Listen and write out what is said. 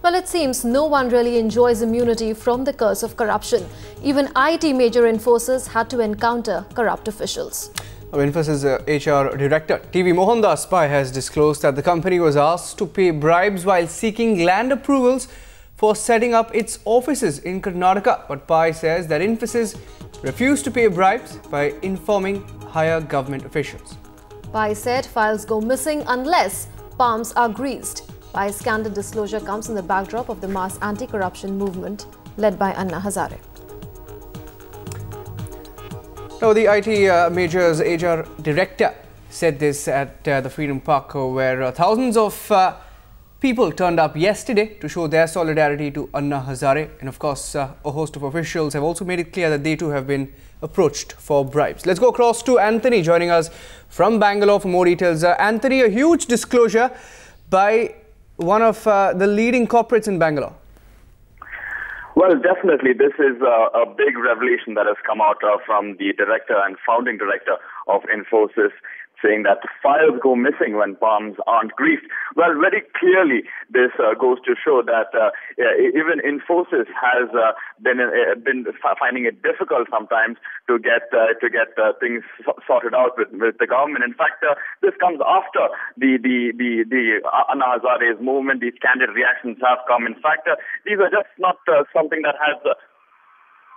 Well, it seems no one really enjoys immunity from the curse of corruption. Even IT major Infosys had to encounter corrupt officials. Infosys HR Director TV Mohandas Pai has disclosed that the company was asked to pay bribes while seeking land approvals for setting up its offices in Karnataka. But Pai says that Infosys refused to pay bribes by informing higher government officials. Pai said files go missing unless palms are greased. Pai's scandal disclosure comes in the backdrop of the mass anti-corruption movement led by Anna Hazare. Now, the IT major's HR director said this at the Freedom Park, where thousands of people turned up yesterday to show their solidarity to Anna Hazare. And of course, a host of officials have also made it clear that they too have been approached for bribes. Let's go across to Anthony, joining us from Bangalore for more details. Anthony, a huge disclosure by one of the leading corporates in Bangalore. Well, definitely, this is a big revelation that has come out from the director and founding director of Infosys, saying that files go missing when palms aren't greased. Well, very clearly, this goes to show that even Infosys has been finding it difficult sometimes to get things sorted out with the government. In fact, this comes after the Anna Hazare's movement. These candid reactions have come. In fact, these are just not something that has